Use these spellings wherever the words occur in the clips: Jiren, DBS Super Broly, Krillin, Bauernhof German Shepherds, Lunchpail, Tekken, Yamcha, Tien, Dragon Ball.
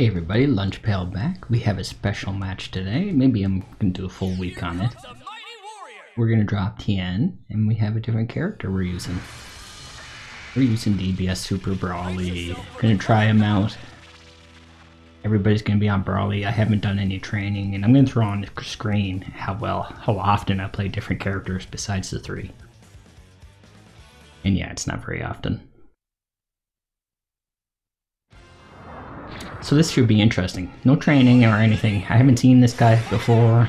Hey everybody, Lunchpail back. We have a special match today. Maybe I'm gonna do a full week on it. We're gonna drop Tien, and we have a different character we're using. We're using DBS Super Broly. Gonna try him out. Everybody's gonna be on Broly. I haven't done any training, and I'm gonna throw on the screen how often I play different characters besides the three. And yeah, it's not very often. So this should be interesting. No training or anything. I haven't seen this guy before.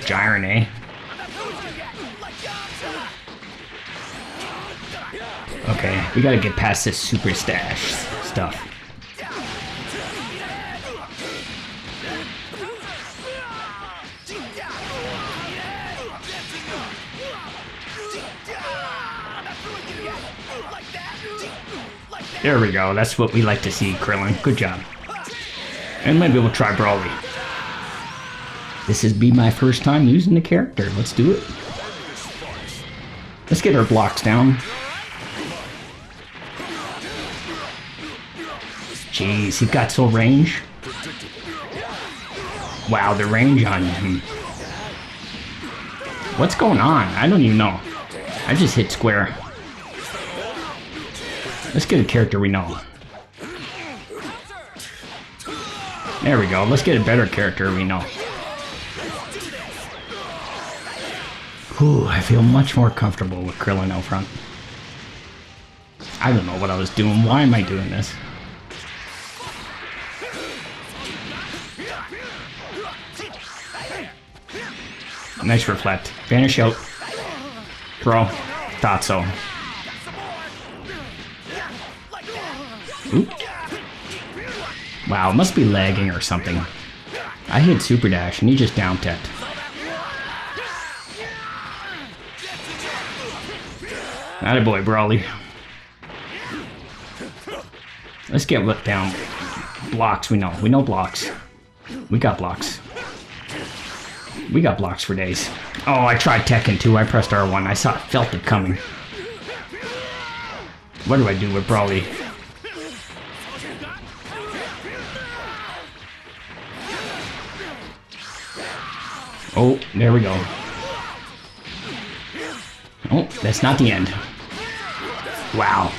Jiren, eh? Okay, we gotta get past this super stash stuff. There we go, that's what we like to see, Krillin. Good job. And maybe we'll try Broly. This is be my first time using the character. Let's do it. Let's get our blocks down. Jeez, he got so range. Wow, the range on him. What's going on? I don't even know. I just hit square. Let's get a character we know. There we go. Let's get a better character we know. Ooh, I feel much more comfortable with Krillin out front. I don't know what I was doing. Why am I doing this? Nice reflect. Vanish out. Throw. Thought so. Oop. Wow, it must be lagging or something. I hit super dash and he just down tapped. Atta boy, Broly. Let's get looked down. Blocks, we know. We know blocks. We got blocks. We got blocks for days. Oh, I tried Tekken 2. I pressed R1. I saw it, felt it coming. What do I do with Broly? Oh, there we go. Oh, that's not the end. Wow.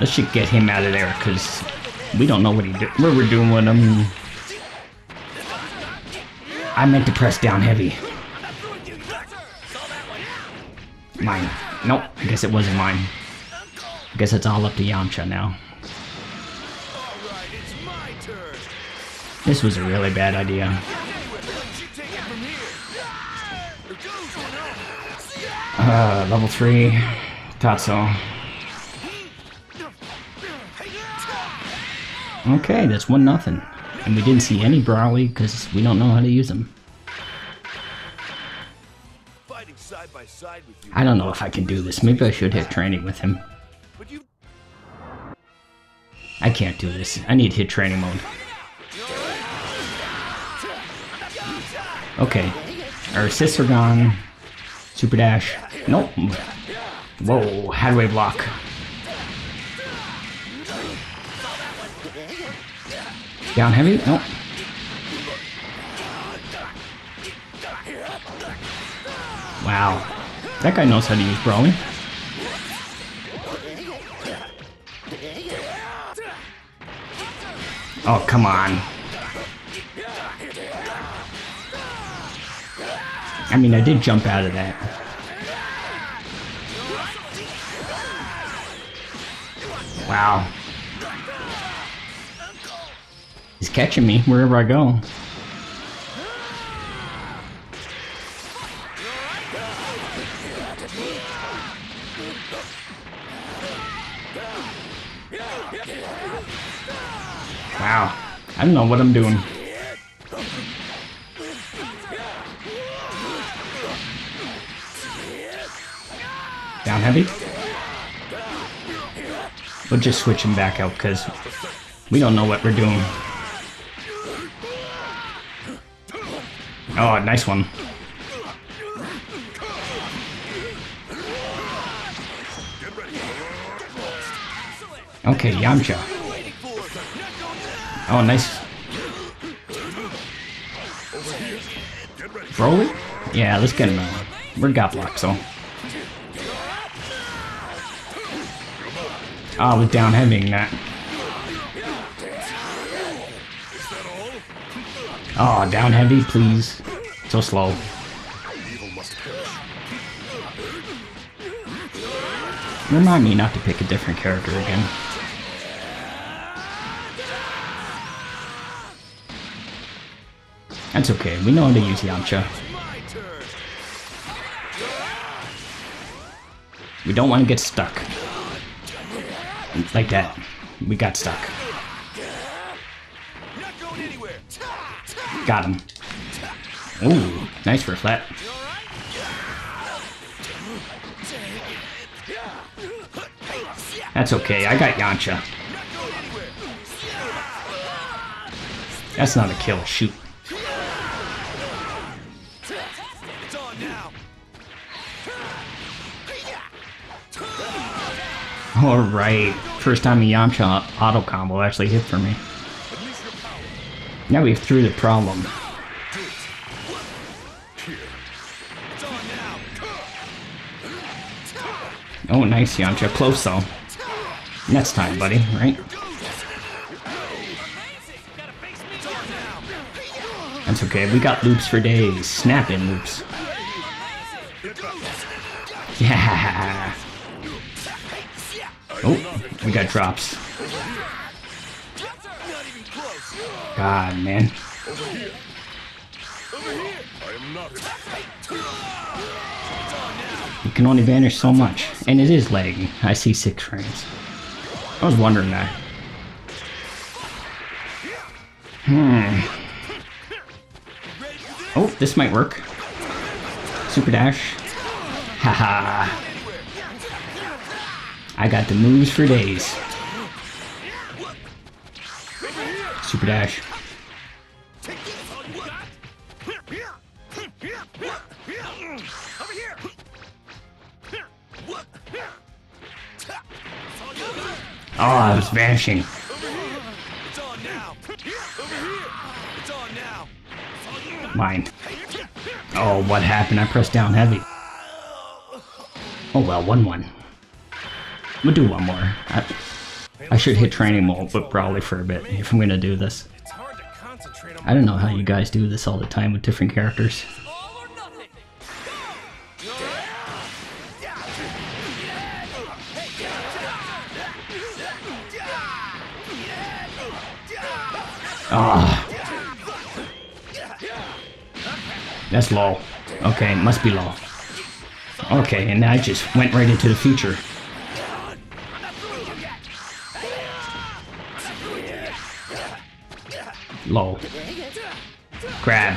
Let's just get him out of there, because we don't know what we're doing with him. I meant to press down heavy. Mine. Nope, I guess it wasn't mine. I guess it's all up to Yamcha now. This was a really bad idea. Level 3. Thought so. Okay, that's 1-0. And we didn't see any Broly because we don't know how to use him. I don't know if I can do this. Maybe I should hit training with him. I can't do this. I need hit training mode. Okay, our assists are gone. Super dash. Nope. Whoa, how do I block? Down heavy? Nope. Wow. That guy knows how to use Broly. Oh, come on. I mean, I did jump out of that. Wow. He's catching me wherever I go. Wow. I don't know what I'm doing. Down heavy. We'll just switch him back out because we don't know what we're doing. Oh, nice one. Okay, Yamcha. Oh, nice. Broly? Yeah, let's get him out. We're got blocked, so. Ah, with down heavying that. Oh, down heavy, please. So slow. Remind me not to pick a different character again. That's okay, we know how to use Yamcha. We don't want to get stuck. Like that. We got stuck. Got him. Ooh, nice for a flat. That's okay, I got Yamcha. That's not a kill, shoot. Alright, first time a Yamcha auto combo actually hit for me. Now we've through the problem. Oh, nice Yamcha, close though. Next time, buddy, right? That's okay, we got loops for days. Snapping loops. Yeah! Oh, we got drops. God, man. You can only vanish so much. And it is lagging. I see 6 frames. I was wondering that. Oh, this might work. Super dash. Haha. I got the moves for days. Super dash. Oh, I was vanishing. Mine. Oh, what happened? I pressed down heavy. Oh well, 1-1. We'll do one more. I should hit training mode with Broly for a bit if I'm gonna do this. I don't know how you guys do this all the time with different characters. Ah, that's low. Okay, must be low. Okay, and I just went right into the future. Low. Grab.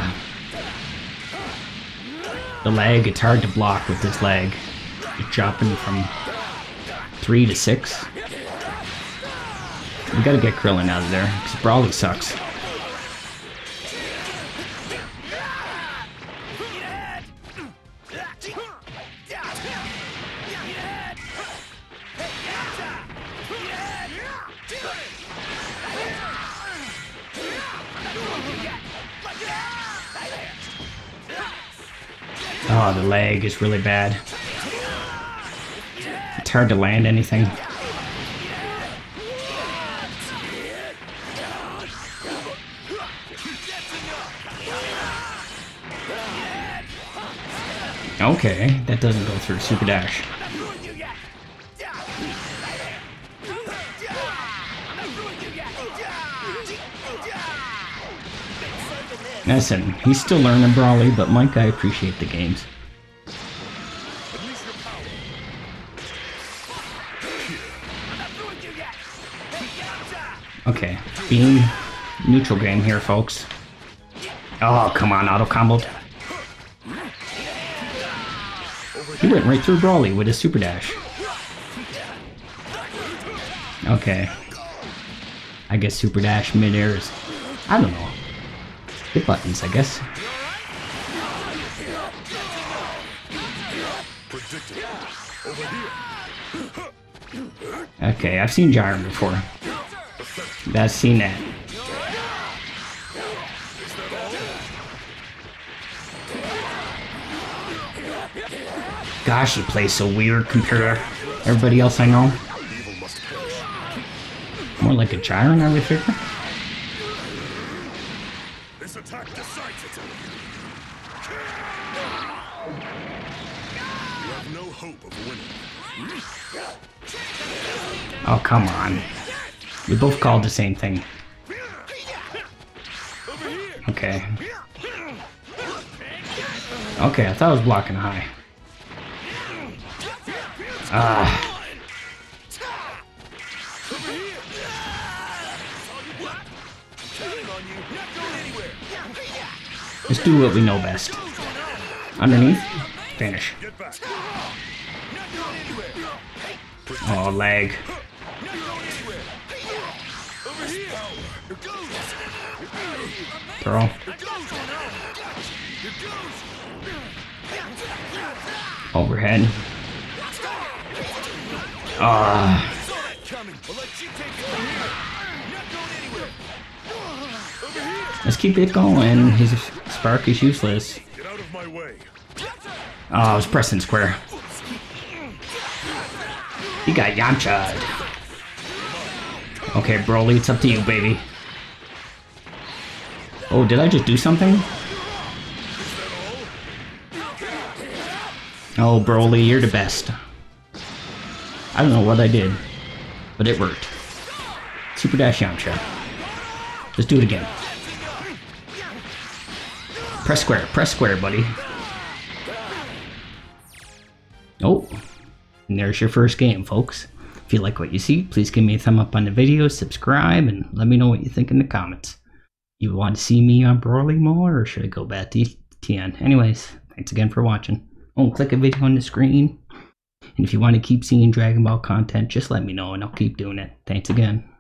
The lag, it's hard to block with this lag. It's dropping from 3 to 6. We gotta get Krillin out of there, because Broly sucks. Oh, the lag is really bad. It's hard to land anything. Okay, that doesn't go through. Super dash. Listen, he's still learning Broly, but Mike, I appreciate the games. Okay, being neutral game here, folks. Oh, come on, auto comboed. He went right through Broly with his super dash. Okay. I guess super dash mid-air is... I don't know. Hit buttons, I guess. Okay, I've seen Jiren before. I've seen that. Gosh, he plays so weird compared to everybody else I know. More like a Jiren, I would figure. Oh, come on. We both called the same thing. Okay. Okay, I thought I was blocking high. Ah. Let's do what we know best. Underneath, finish. Oh, lag. Throw. Overhead. Ah. Let's keep it going. His spark is useless. Oh, I was pressing square. You got Yamcha'd. Okay, Broly, it's up to you, baby. Oh, did I just do something? Oh, Broly, you're the best. I don't know what I did, but it worked. Super Dash Yamcha. Let's do it again. Press square, buddy. Oh. And there's your first game, folks. If you like what you see, please give me a thumb up on the video, subscribe, and let me know what you think in the comments. You want to see me on Broly more, or should I go back to Tien? Anyways, thanks again for watching. Oh, click a video on the screen. And if you want to keep seeing Dragon Ball content, just let me know and I'll keep doing it. Thanks again.